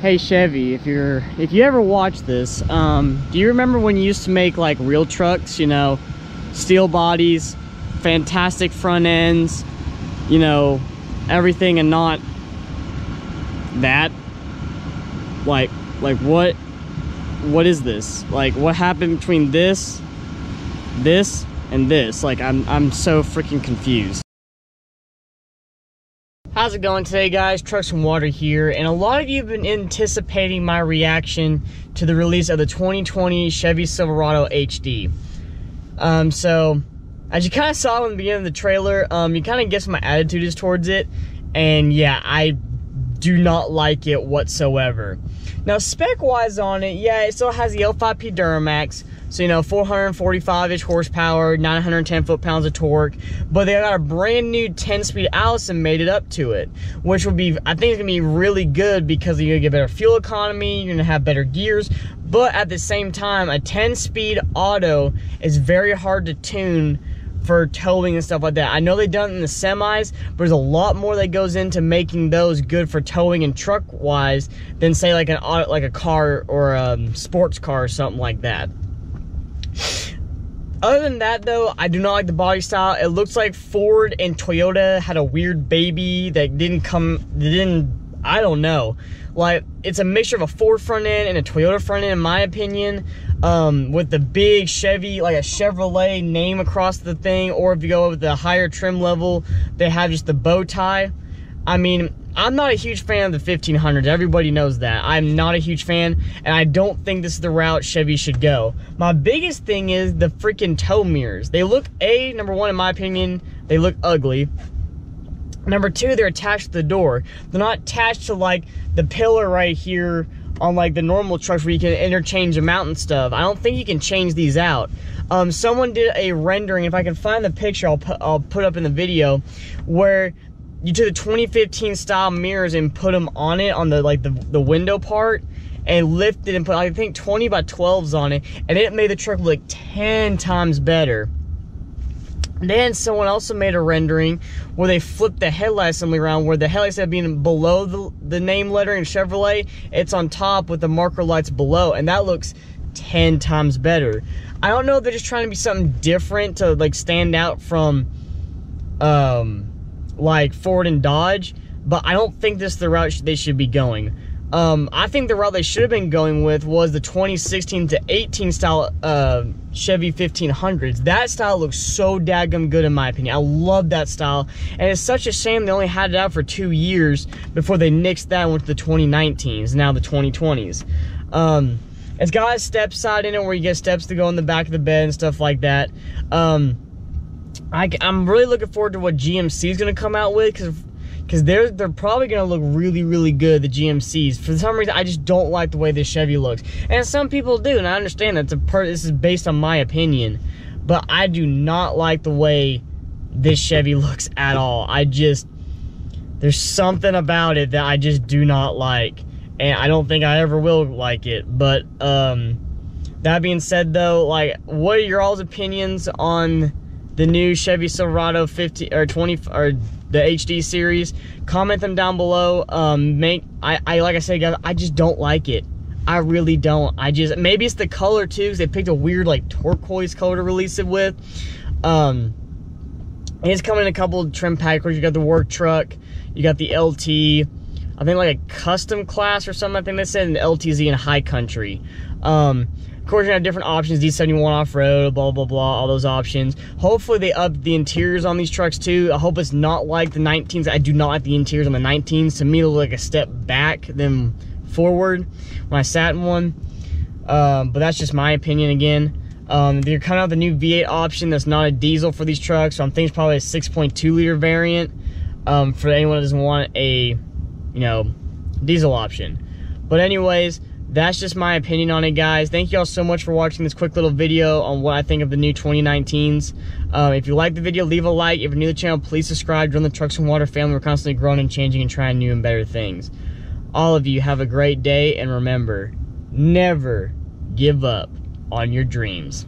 Hey Chevy, if you ever watch this, do you remember when you used to make like real trucks, you know, steel bodies, fantastic front ends, you know, everything, and not that? Like what is this? Like, what happened between this and this? Like, I'm so freaking confused. How's it going today, guys? Trucks and Water here, and a lot of you have been anticipating my reaction to the release of the 2020 Chevy Silverado HD. So as you kind of saw in the beginning of the trailer, you kind of guess my attitude is towards it, and yeah, I do not like it whatsoever. Now, spec-wise on it, yeah, it still has the L5P Duramax, so, you know, 445-ish horsepower, 910 foot-pounds of torque, but they got a brand new 10-speed Allison made it up to it, which will be, I think it's gonna be really good because you're gonna get better fuel economy, you're gonna have better gears, but at the same time, a 10-speed auto is very hard to tune for towing and stuff like that. I know they've done it in the semis, but there's a lot more that goes into making those good for towing and truck wise than say like an auto, like a car or a sports car or something like that. Other than that though, I do not like the body style. It looks like Ford and Toyota had a weird baby that I don't know. Like, it's a mixture of a Ford front end and a Toyota front end, in my opinion, with the big Chevy, like a Chevrolet name across the thing, or if you go with the higher trim level, they have just the bow tie. I mean, I'm not a huge fan of the 1500s. Everybody knows that. I'm not a huge fan, and I don't think this is the route Chevy should go. My biggest thing is the freaking tow mirrors. They look, number one, in my opinion, they look ugly. Number two, they're attached to the door. They're not attached to like the pillar right here on like the normal trucks where you can interchange them out and stuff. I don't think you can change these out. Someone did a rendering, if I can find the picture, I'll put up in the video, where you took the 2015 style mirrors and put them on it, on the like the window part, and lifted and put, I think, 20x12s on it, and it made the truck look 10 times better. Then someone also made a rendering where they flipped the headlight assembly around, where the headlights have been below the name lettering in Chevrolet, it's on top with the marker lights below, and that looks 10 times better. I don't know if they're just trying to be something different to like stand out from like Ford and Dodge, but I don't think this is the route they should be going. I think the route they should have been going with was the 2016 to 18 style Chevy 1500s. That style looks so daggum good, in my opinion. I love that style, and it's such a shame they only had it out for 2 years before they nixed that and went to the 2019s, now the 2020s. It's got a step side in it where you get steps to go in the back of the bed and stuff like that. I'm really looking forward to what GMC is going to come out with, because they're probably gonna look really, really good, the GMCs. For some reason, I just don't like the way this Chevy looks. And some people do, and I understand that this is based on my opinion, but I do not like the way this Chevy looks at all. There's something about it that I just do not like, and I don't think I ever will like it. But that being said though, like, what are your all's opinions on the new Chevy Silverado 20 or the HD series? Comment them down below. Like I said, guys, I just don't like it. I really don't. Maybe it's the color too, because they picked a weird like turquoise color to release it with. It's coming in a couple of trim packages. You got the work truck, you got the LT, I think like a custom class or something, I think they said, and the LTZ and high country. Of course, you have different options, D71 off-road, blah, blah, blah, all those options. Hopefully, they up the interiors on these trucks, too. I hope it's not like the 19s. I do not like the interiors on the 19s. To me, they look like a step back than forward when I sat in one. But that's just my opinion again. They're kind of the new V8 option that's not a diesel for these trucks, so I'm thinking it's probably a 6.2-liter variant for anyone that doesn't want a, you know, diesel option. But anyways, that's just my opinion on it, guys. Thank you all so much for watching this quick little video on what I think of the new 2019s. If you like the video, leave a like. If you're new to the channel, please subscribe. Join the Trucks and Water family. We're constantly growing and changing and trying new and better things. All of you have a great day, and remember, never give up on your dreams.